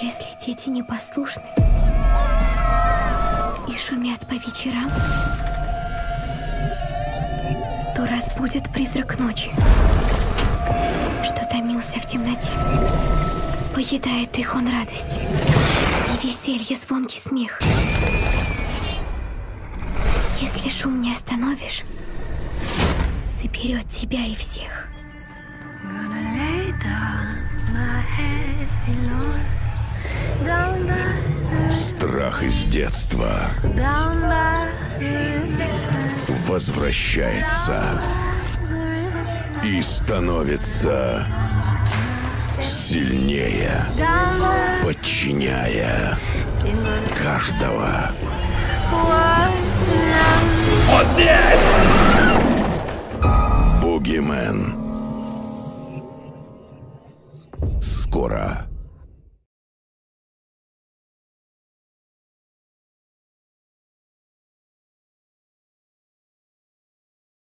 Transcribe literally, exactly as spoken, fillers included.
Если дети непослушны и шумят по вечерам, то разбудит призрак ночи, что томился в темноте. Поедает их он радость и веселье, звонкий смех. Если шум не остановишь, соберет тебя и всех. Страх из детства возвращается и становится сильнее, подчиняя каждого. Вот здесь! Бугимен. Скоро.